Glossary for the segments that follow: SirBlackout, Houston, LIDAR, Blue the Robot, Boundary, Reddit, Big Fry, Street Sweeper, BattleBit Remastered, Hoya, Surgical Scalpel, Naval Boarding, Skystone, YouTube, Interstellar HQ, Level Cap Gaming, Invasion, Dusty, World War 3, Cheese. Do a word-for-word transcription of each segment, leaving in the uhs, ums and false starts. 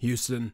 Houston,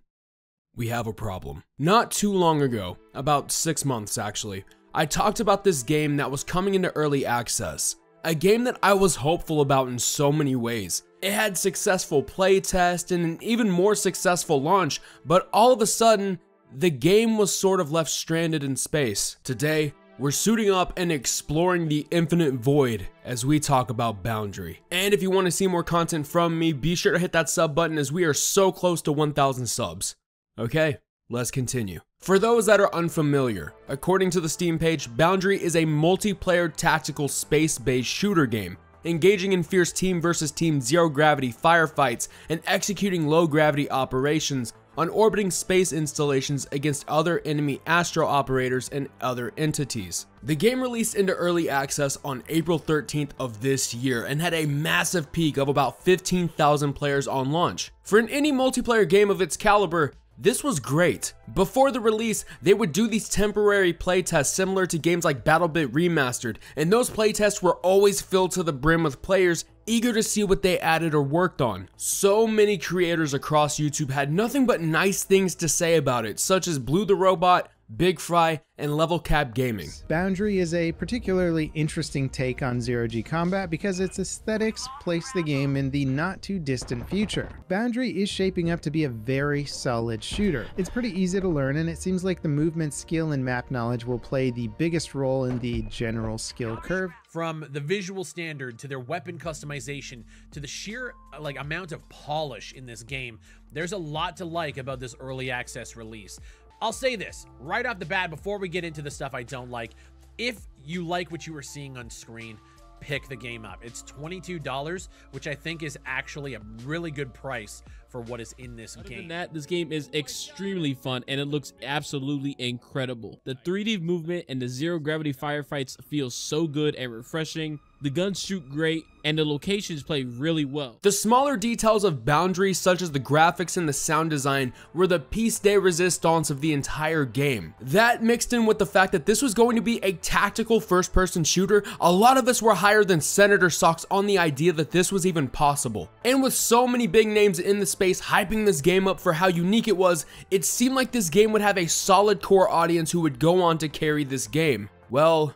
we have a problem. Not too long ago, about six months actually, I talked about this game that was coming into early access. A game that I was hopeful about in so many ways. It had successful playtest and an even more successful launch, but all of a sudden, the game was sort of left stranded in space. Today, we're suiting up and exploring the infinite void as we talk about Boundary. And if you want to see more content from me, be sure to hit that sub button as we are so close to one thousand subs. Okay, let's continue. For those that are unfamiliar, according to the Steam page, Boundary is a multiplayer tactical space-based shooter game, engaging in fierce team versus team zero-gravity firefights and executing low-gravity operations on orbiting space installations against other enemy astro operators and other entities. The game released into early access on April thirteenth of this year and had a massive peak of about fifteen thousand players on launch. For an indie multiplayer game of its caliber, this was great. Before the release, they would do these temporary playtests similar to games like BattleBit Remastered, and those playtests were always filled to the brim with players eager to see what they added or worked on. So many creators across YouTube had nothing but nice things to say about it, such as Blue the Robot, Big Fry, and Level Cap Gaming. Boundary is a particularly interesting take on zero-G combat because its aesthetics place the game in the not-too-distant future. Boundary is shaping up to be a very solid shooter. It's pretty easy to learn, and it seems like the movement skill and map knowledge will play the biggest role in the general skill curve. From the visual standard to their weapon customization to the sheer like amount of polish in this game, there's a lot to like about this early access release. I'll say this right off the bat before we get into the stuff I don't like. If you like what you were seeing on screen, pick the game up. It's twenty-two dollars, which I think is actually a really good price for what is in this Other game. Than that, this game is extremely fun and it looks absolutely incredible. The three D movement and the zero gravity firefights feel so good and refreshing. The guns shoot great, and the locations play really well. The smaller details of Boundary, such as the graphics and the sound design, were the piece de resistance of the entire game. That mixed in with the fact that this was going to be a tactical first-person shooter, a lot of us were higher than Senator Socks on the idea that this was even possible. And with so many big names in the space hyping this game up for how unique it was, it seemed like this game would have a solid core audience who would go on to carry this game. Well,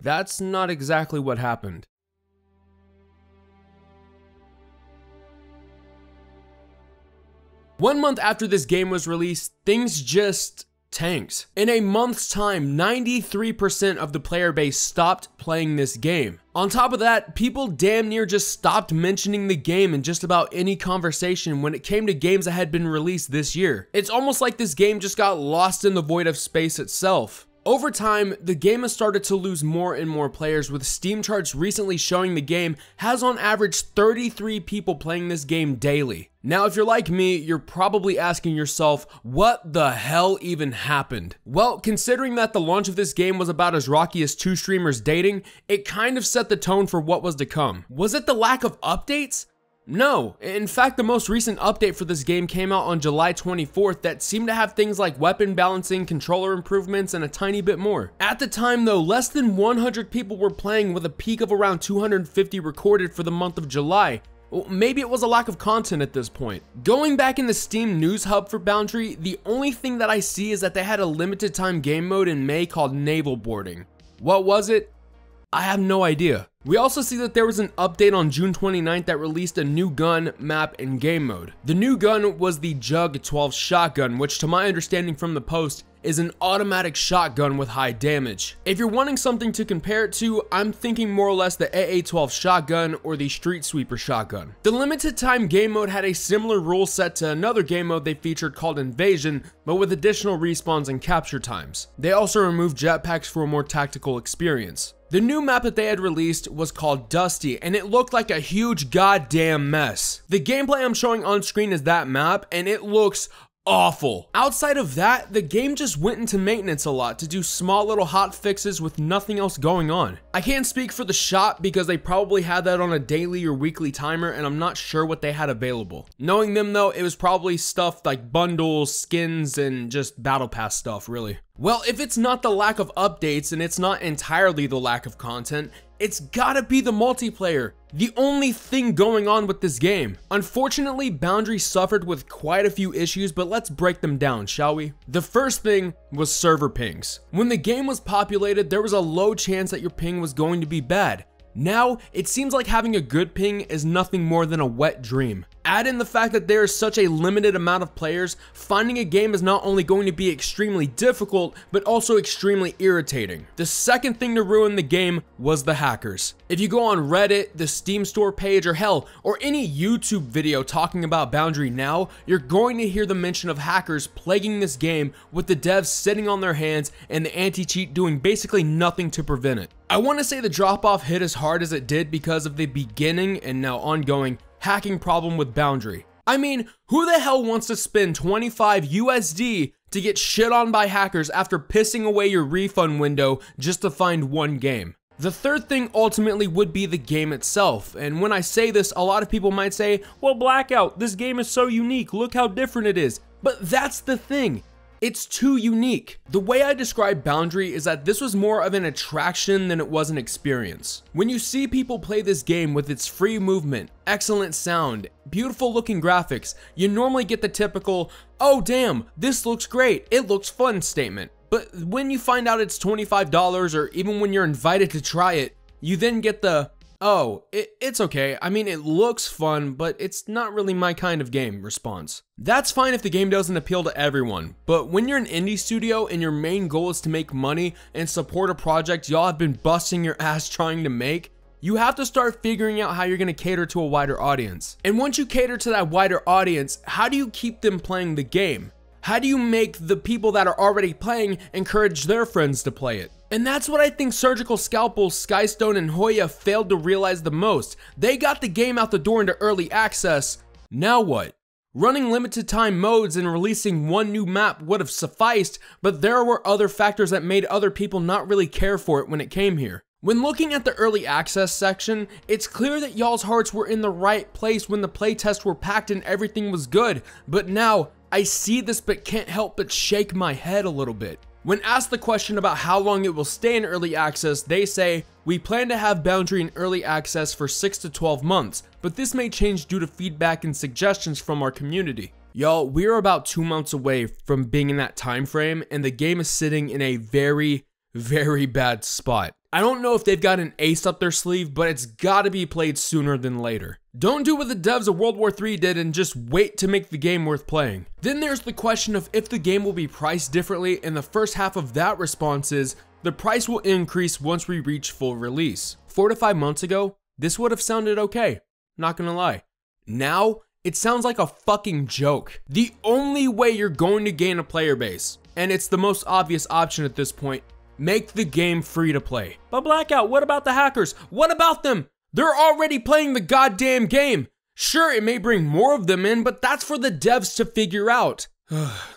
that's not exactly what happened. One month after this game was released, things just tanked. In a month's time, ninety-three percent of the player base stopped playing this game. On top of that, people damn near just stopped mentioning the game in just about any conversation when it came to games that had been released this year. It's almost like this game just got lost in the void of space itself. Over time, the game has started to lose more and more players, with Steam charts recently showing the game has on average thirty-three people playing this game daily. Now, if you're like me, you're probably asking yourself, what the hell even happened? Well, considering that the launch of this game was about as rocky as two streamers dating, it kind of set the tone for what was to come. Was it the lack of updates? No, in fact the most recent update for this game came out on July twenty-fourth that seemed to have things like weapon balancing, controller improvements, and a tiny bit more. At the time though, less than one hundred people were playing with a peak of around two hundred fifty recorded for the month of July. Well, maybe it was a lack of content at this point. Going back in the Steam news hub for Boundary, the only thing that I see is that they had a limited time game mode in May called Naval Boarding. What was it? I have no idea. We also see that there was an update on June twenty-ninth that released a new gun, map, and game mode. The new gun was the J U G twelve shotgun, which to my understanding from the post is an automatic shotgun with high damage. If you're wanting something to compare it to, I'm thinking more or less the A A twelve shotgun or the Street Sweeper shotgun. The limited time game mode had a similar rule set to another game mode they featured called Invasion, but with additional respawns and capture times. They also removed jetpacks for a more tactical experience. The new map that they had released was called Dusty, and it looked like a huge goddamn mess. The gameplay I'm showing on screen is that map, and it looks awful. Outside of that, the game just went into maintenance a lot to do small little hot fixes with nothing else going on. I can't speak for the shop because they probably had that on a daily or weekly timer, and I'm not sure what they had available. Knowing them though, it was probably stuff like bundles, skins, and just battle pass stuff really. Well, if it's not the lack of updates and it's not entirely the lack of content, it's gotta be the multiplayer, the only thing going on with this game. Unfortunately, Boundary suffered with quite a few issues, but let's break them down, shall we? The first thing was server pings. When the game was populated, there was a low chance that your ping was going to be bad. Now, it seems like having a good ping is nothing more than a wet dream. Add in the fact that there is such a limited amount of players, finding a game is not only going to be extremely difficult, but also extremely irritating. The second thing to ruin the game was the hackers. If you go on Reddit, the Steam store page, or hell, or any YouTube video talking about Boundary now, you're going to hear the mention of hackers plaguing this game, with the devs sitting on their hands and the anti-cheat doing basically nothing to prevent it. I want to say the drop-off hit as hard as it did because of the beginning and now ongoing hacking problem with Boundary. I mean, who the hell wants to spend twenty-five U S D to get shit on by hackers after pissing away your refund window just to find one game? The third thing ultimately would be the game itself, and when I say this, a lot of people might say, well, Blackout, this game is so unique, look how different it is. But that's the thing. It's too unique. The way I describe Boundary is that this was more of an attraction than it was an experience. When you see people play this game with its free movement, excellent sound, beautiful looking graphics, you normally get the typical, oh damn, this looks great, it looks fun statement. But when you find out it's twenty-five dollars, or even when you're invited to try it, you then get the, oh, it, it's okay, I mean it looks fun, but it's not really my kind of game response. That's fine if the game doesn't appeal to everyone, but when you're an indie studio and your main goal is to make money and support a project y'all have been busting your ass trying to make, you have to start figuring out how you're going to cater to a wider audience. And once you cater to that wider audience, how do you keep them playing the game? How do you make the people that are already playing encourage their friends to play it? And that's what I think Surgical Scalpel, Skystone, and Hoya failed to realize the most. They got the game out the door into early access. Now what? Running limited time modes and releasing one new map would have sufficed, but there were other factors that made other people not really care for it when it came here. When looking at the early access section, it's clear that y'all's hearts were in the right place when the playtests were packed and everything was good, but now, I see this but can't help but shake my head a little bit. When asked the question about how long it will stay in early access, they say, we plan to have Boundary in early access for six to twelve months, but this may change due to feedback and suggestions from our community. Y'all, we are about two months away from being in that time frame, and the game is sitting in a very, very bad spot. I don't know if they've got an ace up their sleeve, but it's gotta be played sooner than later. Don't do what the devs of World War three did and just wait to make the game worth playing. Then there's the question of if the game will be priced differently, and the first half of that response is, the price will increase once we reach full release. Four to five months ago, this would have sounded okay, not gonna lie. Now, it sounds like a fucking joke. The only way you're going to gain a player base, and it's the most obvious option at this point, make the game free to play. But Blackout, what about the hackers? What about them? They're already playing the goddamn game. Sure, it may bring more of them in, but that's for the devs to figure out.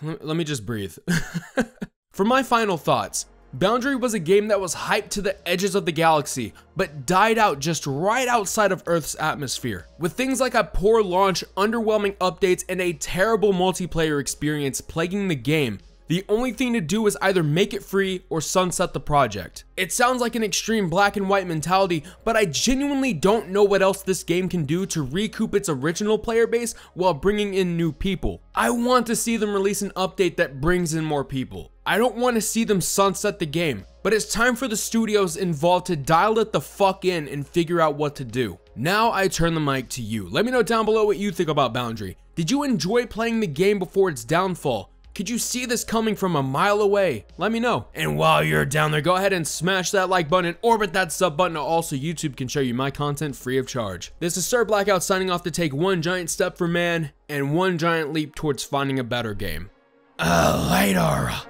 Let me just breathe. For my final thoughts, Boundary was a game that was hyped to the edges of the galaxy, but died out just right outside of Earth's atmosphere. With things like a poor launch, underwhelming updates, and a terrible multiplayer experience plaguing the game, the only thing to do is either make it free or sunset the project. It sounds like an extreme black and white mentality, but I genuinely don't know what else this game can do to recoup its original player base while bringing in new people. I want to see them release an update that brings in more people. I don't want to see them sunset the game, but it's time for the studios involved to dial it the fuck in and figure out what to do. Now I turn the mic to you. Let me know down below what you think about Boundary. Did you enjoy playing the game before its downfall? Could you see this coming from a mile away? Let me know. And while you're down there, go ahead and smash that like button and orbit that sub button. Also, YouTube can show you my content free of charge. This is Sir Blackout signing off to take one giant step for man and one giant leap towards finding a better game. Uh, LIDAR.